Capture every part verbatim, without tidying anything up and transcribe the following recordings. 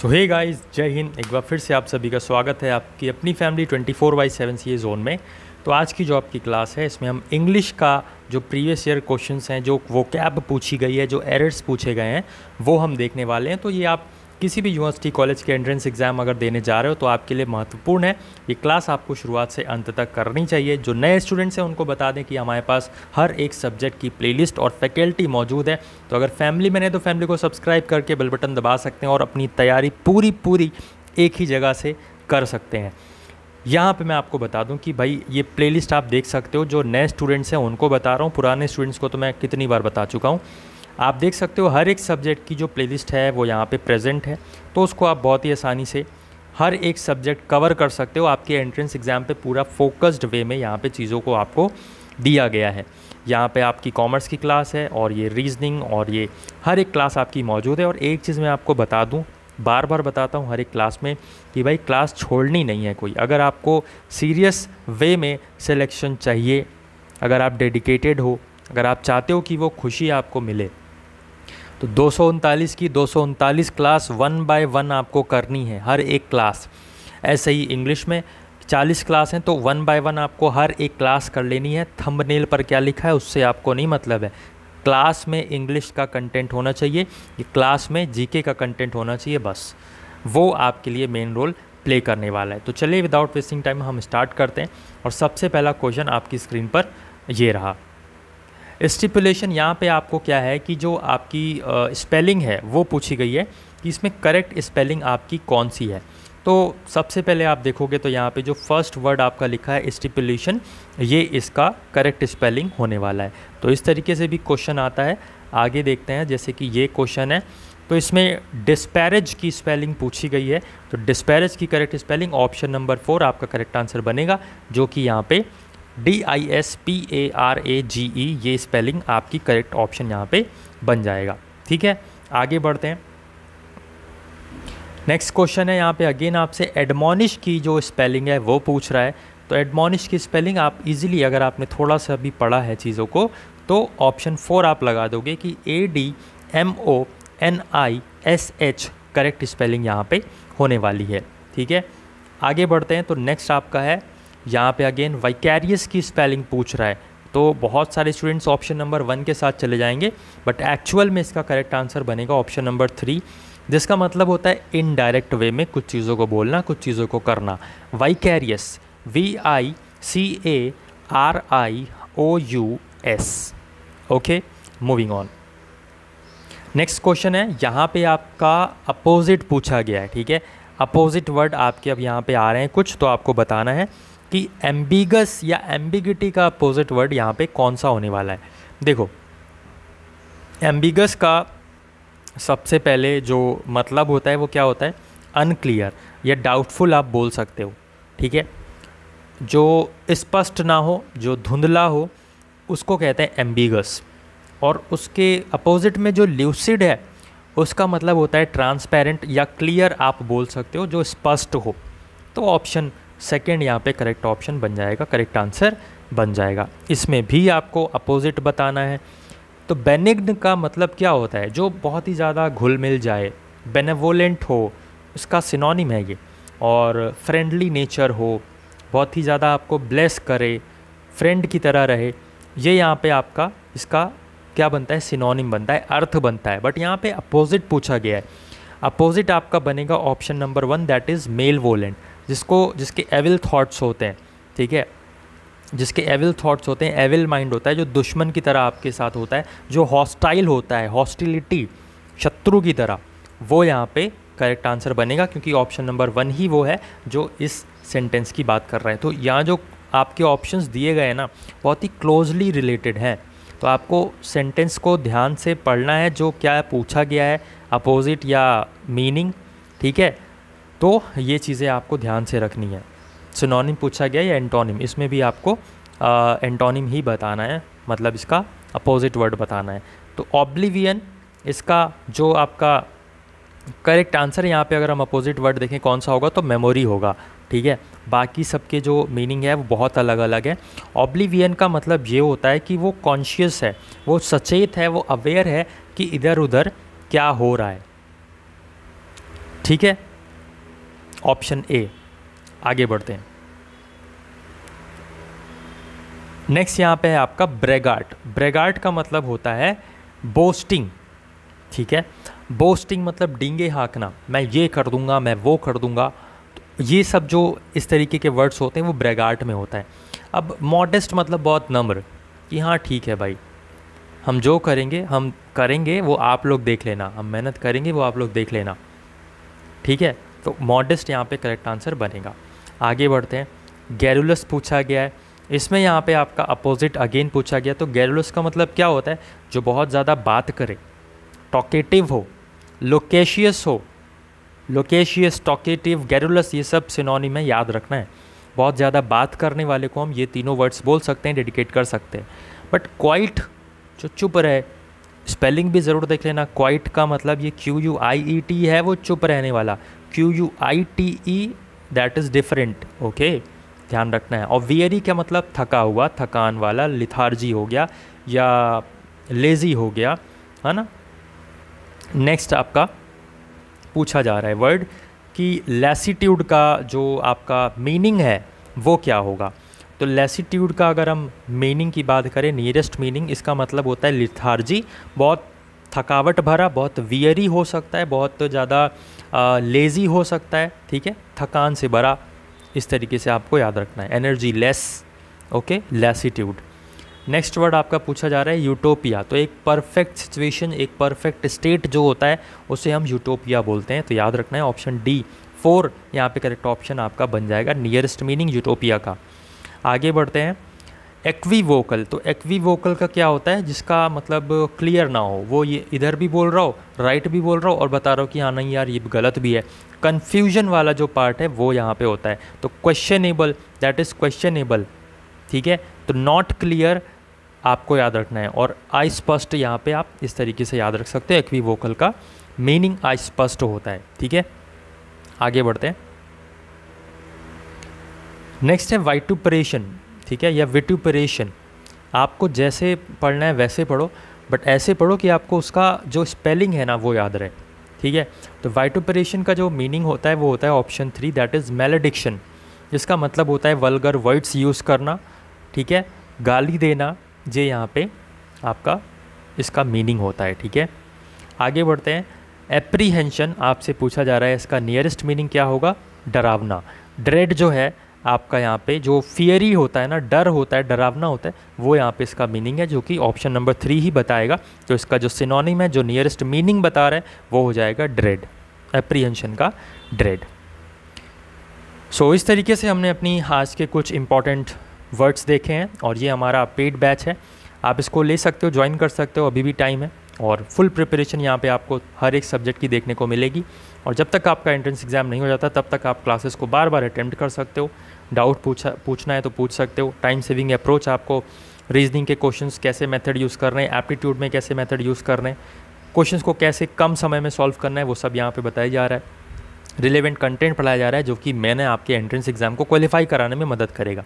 सो hey guys, जय हिंद। एक बार फिर से आप सभी का स्वागत है आपकी अपनी family twenty four by seven C A zone में। तो आज की जो आपकी क्लास है इसमें हम इंग्लिश का जो प्रीवियस ईयर क्वेश्चंस हैं, जो वोकैब पूछी गई है, जो एरर्स पूछे गए हैं, वो हम देखने वाले हैं। तो ये आप किसी भी यूनिवर्सिटी कॉलेज के एंट्रेंस एग्ज़ाम अगर देने जा रहे हो तो आपके लिए महत्वपूर्ण है। ये क्लास आपको शुरुआत से अंत तक करनी चाहिए। जो नए स्टूडेंट्स हैं उनको बता दें कि हमारे पास हर एक सब्जेक्ट की प्लेलिस्ट और फैकल्टी मौजूद है। तो अगर फैमिली में है तो फैमिली को सब्सक्राइब करके बेल बटन दबा सकते हैं और अपनी तैयारी पूरी पूरी एक ही जगह से कर सकते हैं। यहाँ पे मैं आपको बता दूं कि भाई ये प्लेलिस्ट आप देख सकते हो। जो नए स्टूडेंट्स हैं उनको बता रहा हूँ, पुराने स्टूडेंट्स को तो मैं कितनी बार बता चुका हूँ। आप देख सकते हो हर एक सब्जेक्ट की जो प्लेलिस्ट है वो यहाँ पे प्रेजेंट है। तो उसको आप बहुत ही आसानी से हर एक सब्जेक्ट कवर कर सकते हो। आपके एंट्रेंस एग्ज़ाम पे पूरा फोकस्ड वे में यहाँ पे चीज़ों को आपको दिया गया है। यहाँ पे आपकी कॉमर्स की क्लास है और ये रीजनिंग और ये हर एक क्लास आपकी मौजूद है। और एक चीज़ मैं आपको बता दूँ, बार बार बताता हूँ हर एक क्लास में, कि भाई क्लास छोड़नी नहीं है कोई। अगर आपको सीरियस वे में सिलेक्शन चाहिए, अगर आप डेडिकेटेड हो, अगर आप चाहते हो कि वो खुशी आपको मिले, तो दो सौ उनतालीस की दो सौ उनतालीस क्लास वन बाय वन आपको करनी है। हर एक क्लास, ऐसे ही इंग्लिश में चालीस क्लास हैं तो वन बाय वन आपको हर एक क्लास कर लेनी है। थंबनेल पर क्या लिखा है उससे आपको नहीं मतलब है। क्लास में इंग्लिश का कंटेंट होना चाहिए, क्लास में जीके का कंटेंट होना चाहिए, बस वो आपके लिए मेन रोल प्ले करने वाला है। तो चलिए विदाउट वेस्टिंग टाइम हम स्टार्ट करते हैं। और सबसे पहला क्वेश्चन आपकी स्क्रीन पर ये रहा। स्टिपुलेशन यहाँ पे आपको क्या है कि जो आपकी स्पेलिंग है वो पूछी गई है कि इसमें करेक्ट स्पेलिंग आपकी कौन सी है। तो सबसे पहले आप देखोगे तो यहाँ पे जो फर्स्ट वर्ड आपका लिखा है स्टिपुलेशन, ये इसका करेक्ट स्पेलिंग होने वाला है। तो इस तरीके से भी क्वेश्चन आता है। आगे देखते हैं, जैसे कि ये क्वेश्चन है तो इसमें डिस्पैरेज की स्पेलिंग पूछी गई है। तो डिस्पैरेज की correct spelling option number four आपका करेक्ट आंसर बनेगा, जो कि यहाँ पे D I S P A R A G E, ये स्पेलिंग आपकी करेक्ट ऑप्शन यहाँ पे बन जाएगा। ठीक है, आगे बढ़ते हैं। नेक्स्ट क्वेश्चन है यहाँ पे अगेन आपसे एडमोनिश की जो स्पेलिंग है वो पूछ रहा है। तो एडमोनिश की स्पेलिंग आप इजीली, अगर आपने थोड़ा सा भी पढ़ा है चीज़ों को, तो ऑप्शन फोर आप लगा दोगे कि A D M O N I S H correct spelling यहाँ पे होने वाली है। ठीक है, आगे बढ़ते हैं। तो नेक्स्ट आपका है यहाँ पे अगेन वाइकैरियस की स्पेलिंग पूछ रहा है। तो बहुत सारे स्टूडेंट्स ऑप्शन नंबर वन के साथ चले जाएंगे, बट एक्चुअल में इसका करेक्ट आंसर बनेगा ऑप्शन नंबर थ्री, जिसका मतलब होता है इनडायरेक्ट वे में कुछ चीज़ों को बोलना, कुछ चीज़ों को करना। Vicarious, V I C A R I O U S. Okay, moving on. Next question है यहाँ पे आपका अपोजिट पूछा गया है। ठीक है, अपोजिट वर्ड आपके अब यहाँ पे आ रहे हैं कुछ, तो आपको बताना है कि एम्बिगस या एम्बिगिटी का अपोजिट वर्ड यहाँ पे कौन सा होने वाला है। देखो, एम्बिगस का सबसे पहले जो मतलब होता है वो क्या होता है, अनक्लियर या डाउटफुल आप बोल सकते हो। ठीक है, जो स्पष्ट ना हो, जो धुंधला हो, उसको कहते हैं एम्बिगस। और उसके अपोजिट में जो ल्यूसिड है उसका मतलब होता है ट्रांसपेरेंट या क्लियर आप बोल सकते हो, जो स्पष्ट हो। तो ऑप्शन सेकेंड यहाँ पे करेक्ट ऑप्शन बन जाएगा, करेक्ट आंसर बन जाएगा। इसमें भी आपको अपोजिट बताना है। तो बेनिग्न का मतलब क्या होता है, जो बहुत ही ज़्यादा घुल मिल जाए, बेनेवोलेंट हो, उसका सिनोनिम है ये। और फ्रेंडली नेचर हो, बहुत ही ज़्यादा आपको ब्लेस करे, फ्रेंड की तरह रहे, ये यहाँ पे आपका इसका क्या बनता है, सिनोनिम बनता है, अर्थ बनता है। बट यहाँ पे अपोजिट पूछा गया है। अपोजिट आपका बनेगा option number one, that is malevolent, जिसको जिसके एविल थॉट्स होते हैं। ठीक है, जिसके एविल थॉट्स होते हैं, एविल माइंड होता है, जो दुश्मन की तरह आपके साथ होता है, जो हॉस्टाइल होता है, हॉस्टिलिटी, शत्रु की तरह, वो यहाँ पे करेक्ट आंसर बनेगा, क्योंकि ऑप्शन नंबर वन ही वो है जो इस सेंटेंस की बात कर रहे हैं। तो यहाँ जो आपके ऑप्शंस दिए गए हैं ना, बहुत ही क्लोजली रिलेटेड हैं। तो आपको सेंटेंस को ध्यान से पढ़ना है, जो क्या पूछा गया है, अपोजिट या मीनिंग। ठीक है, तो ये चीज़ें आपको ध्यान से रखनी है। सिनोनिम पूछा गया या एंटोनिम, इसमें भी आपको एंटोनिम ही बताना है, मतलब इसका अपोजिट वर्ड बताना है। तो ऑब्लिवियन इसका जो आपका करेक्ट आंसर, यहाँ पे अगर हम अपोजिट वर्ड देखें कौन सा होगा, तो मेमोरी होगा। ठीक है, बाकी सबके जो मीनिंग है वो बहुत अलग अलग है। ऑब्लिवियन का मतलब ये होता है कि वो कॉन्शियस है, वो सचेत है, वो अवेयर है कि इधर उधर क्या हो रहा है। ठीक है, ऑप्शन ए। आगे बढ़ते हैं। नेक्स्ट यहाँ पे है आपका ब्रेगार्ट। ब्रेगार्ट का मतलब होता है बोस्टिंग। ठीक है, बोस्टिंग मतलब डींगे हाँकना, मैं ये कर दूंगा, मैं वो कर दूंगा, तो ये सब जो इस तरीके के वर्ड्स होते हैं वो ब्रेगार्ट में होता है। अब मॉडेस्ट मतलब बहुत नम्र, कि हाँ ठीक है भाई, हम जो करेंगे हम करेंगे, वो आप लोग देख लेना, हम मेहनत करेंगे वो आप लोग देख लेना। ठीक है, तो मॉडेस्ट यहाँ पे करेक्ट आंसर बनेगा। आगे बढ़ते हैं। गैरुलस पूछा गया है, इसमें यहाँ पे आपका अपोजिट अगेन पूछा गया, तो गैरुलस का मतलब क्या होता है? जो बहुत ज़्यादा बात करे, टॉकेटिव हो, लोकेशियस हो। लोकेशियस, टॉकेटिव, गैरुलस, ये सब सिनोनिम में याद रखना है। बहुत ज़्यादा बात करने वाले को हम ये तीनों वर्ड्स बोल सकते हैं, डेडिकेट कर सकते हैं। बट क्वाइट जो चुप रहे, स्पेलिंग भी ज़रूर देख लेना। क्वाइट का मतलब ये Q U I E T है, वो चुप रहने वाला, Q U I T E, that is different. Okay, ध्यान रखना है। और वियरी का मतलब थका हुआ, थकान वाला, लिथार्जी हो गया या लेजी हो गया, है ना। नेक्स्ट आपका पूछा जा रहा है वर्ड कि लैसीट्यूड का जो आपका मीनिंग है वो क्या होगा। तो लैसीट्यूड का अगर हम मीनिंग की बात करें, नियरेस्ट मीनिंग, इसका मतलब होता है लिथार्जी, बहुत थकावट भरा, बहुत वियरी हो सकता है, बहुत ज़्यादा लेज़ी हो सकता है। ठीक है, थकान से भरा, इस तरीके से आपको याद रखना है, energy less. Okay, lassitude. Next word आपका पूछा जा रहा है यूटोपिया। तो एक परफेक्ट सिचुएशन, एक परफेक्ट स्टेट जो होता है उसे हम यूटोपिया बोलते हैं, तो याद रखना है। ऑप्शन डी फोर यहाँ पे करेक्ट ऑप्शन आपका बन जाएगा, नियरेस्ट मीनिंग यूटोपिया का। आगे बढ़ते हैं। एक्वीवोकल, तो एक्वीवोकल का क्या होता है? जिसका मतलब क्लियर ना हो, वो ये इधर भी बोल रहा हो, राइट भी बोल रहा हो और बता रहा हो कि हाँ नहीं यार ये गलत भी है, कन्फ्यूजन वाला जो पार्ट है वो यहाँ पे होता है। तो क्वेश्चनेबल, दैट इज़ क्वेश्चनेबल। ठीक है, तो नॉट क्लियर आपको याद रखना है, और अस्पष्ट यहाँ पे आप इस तरीके से याद रख सकते हो। एक्वीवोकल का मीनिंग अस्पष्ट होता है। ठीक है, आगे बढ़ते हैं। नेक्स्ट है वाइटुपरेशन। ठीक है, या विटुपरेशन, आपको जैसे पढ़ना है वैसे पढ़ो, बट ऐसे पढ़ो कि आपको उसका जो स्पेलिंग है ना वो याद रहे। ठीक है, तो वाइटुपरेशन का जो मीनिंग होता है वो होता है option three, that is malediction, जिसका मतलब होता है वल्गर वर्ड्स यूज़ करना। ठीक है, गाली देना, ये यहाँ पे आपका इसका मीनिंग होता है। ठीक है, आगे बढ़ते हैं। एप्रीहेंशन, आपसे पूछा जा रहा है इसका नियरेस्ट मीनिंग क्या होगा? डरावना। ड्रेड जो है आपका यहाँ पे, जो फियरी होता है ना, डर होता है, डरावना होता है, वो यहाँ पे इसका मीनिंग है, जो कि ऑप्शन नंबर थ्री ही बताएगा। तो इसका जो सिनोनिम है, जो नियरेस्ट मीनिंग बता रहा है, वो हो जाएगा ड्रेड, एप्रीहेंशन का ड्रेड। सो so, इस तरीके से हमने अपनी आज के कुछ इंपॉर्टेंट वर्ड्स देखे हैं, और ये हमारा पेड बैच है, आप इसको ले सकते हो, ज्वाइन कर सकते हो, अभी भी टाइम है। और फुल प्रिपरेशन यहाँ पे आपको हर एक सब्जेक्ट की देखने को मिलेगी, और जब तक आपका एंट्रेंस एग्ज़ाम नहीं हो जाता तब तक आप क्लासेस को बार बार अटेम्प्ट कर सकते हो। डाउट पूछा पूछना है तो पूछ सकते हो। टाइम सेविंग अप्रोच, आपको रीजनिंग के क्वेश्चंस कैसे मेथड यूज़ करने हैं, एप्टीट्यूड में कैसे मेथड यूज़ करने हैं, क्वेश्चंस को कैसे कम समय में सॉल्व करना है, वो सब यहाँ पे बताया जा रहा है। रिलेवेंट कंटेंट पढ़ाया जा रहा है, जो कि मैंने आपके एंट्रेंस एग्ज़ाम को क्वालिफाई कराने में मदद करेगा।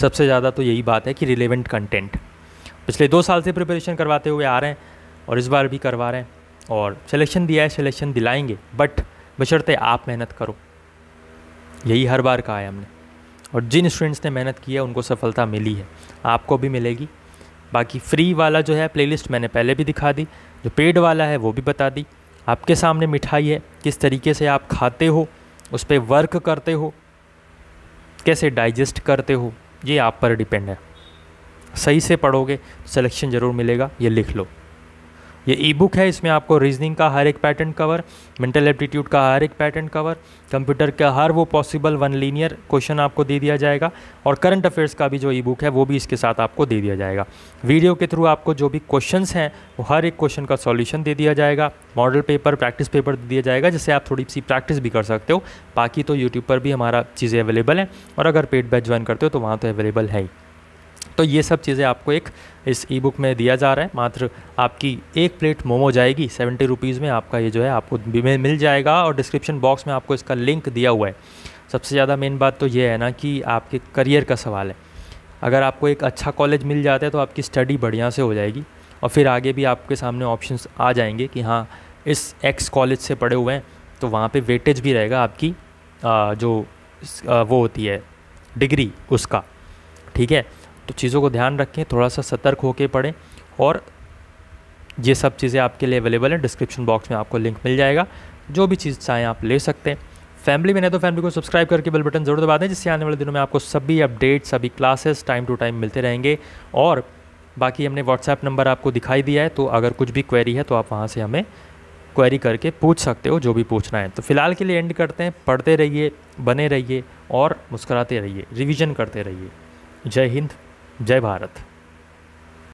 सबसे ज़्यादा तो यही बात है कि रिलेवेंट कंटेंट पिछले दो साल से प्रिपरेशन करवाते हुए आ रहे हैं, और इस बार भी करवा रहे हैं, और सिलेक्शन दिया है, सिलेक्शन दिलाएंगे, बट बशर्ते आप मेहनत करो। यही हर बार कहा है हमने, और जिन स्टूडेंट्स ने मेहनत की है उनको सफलता मिली है, आपको भी मिलेगी। बाकी फ्री वाला जो है प्लेलिस्ट मैंने पहले भी दिखा दी, जो पेड वाला है वो भी बता दी। आपके सामने मिठाई है, किस तरीके से आप खाते हो, उस पर वर्क करते हो, कैसे डाइजेस्ट करते हो, ये आप पर डिपेंड है। सही से पढ़ोगे सिलेक्शन ज़रूर मिलेगा, ये लिख लो। ये ई बुक है, इसमें आपको रीजनिंग का हर एक पैटर्न कवर, मेंटल एप्टीट्यूड का हर एक पैटर्न कवर, कंप्यूटर का हर वो पॉसिबल वन लीनियर क्वेश्चन आपको दे दिया जाएगा, और करंट अफेयर्स का भी जो ई बुक है वो भी इसके साथ आपको दे दिया जाएगा। वीडियो के थ्रू आपको जो भी क्वेश्चंस हैं वो हर एक क्वेश्चन का सॉल्यूशन दे दिया जाएगा, मॉडल पेपर, प्रैक्टिस पेपर दे दिया जाएगा, जिससे आप थोड़ी सी प्रैक्टिस भी कर सकते हो। बाकी तो यूट्यूब पर भी हमारा चीज़ें अवेलेबल हैं, और अगर पेड बैच ज्वाइन करते हो तो वहाँ तो अवेलेबल है ही। तो ये सब चीज़ें आपको एक इस ई बुक में दिया जा रहा है। मात्र आपकी एक प्लेट मोमो जाएगी सेवेंटी रुपीज़ में, आपका ये जो है आपको मिल जाएगा, और डिस्क्रिप्शन बॉक्स में आपको इसका लिंक दिया हुआ है। सबसे ज़्यादा मेन बात तो ये है ना कि आपके करियर का सवाल है, अगर आपको एक अच्छा कॉलेज मिल जाता है तो आपकी स्टडी बढ़िया से हो जाएगी, और फिर आगे भी आपके सामने ऑप्शंस आ जाएंगे कि हाँ इस एक्स कॉलेज से पढ़े हुए हैं तो वहाँ पे वेटेज भी रहेगा आपकी आ, जो आ, वो होती है डिग्री उसका, ठीक है। तो चीज़ों को ध्यान रखें, थोड़ा सा सतर्क होके पढ़ें, और ये सब चीज़ें आपके लिए अवेलेबल हैं। डिस्क्रिप्शन बॉक्स में आपको लिंक मिल जाएगा, जो भी चीज़ चाहें आप ले सकते हैं। फैमिली में नहीं तो फैमिली को सब्सक्राइब करके बेल बटन जरूर दबा दें, जिससे आने वाले दिनों में आपको सभी अपडेट, सभी क्लासेस टाइम टू टाइम मिलते रहेंगे। और बाकी हमने व्हाट्सएप नंबर आपको दिखाई दिया है, तो अगर कुछ भी क्वेरी है तो आप वहाँ से हमें क्वेरी करके पूछ सकते हो, जो भी पूछना है। तो फिलहाल के लिए एंड करते हैं। पढ़ते रहिए, बने रहिए और मुस्कुराते रहिए, रिवीजन करते रहिए। जय हिंद, जय भारत।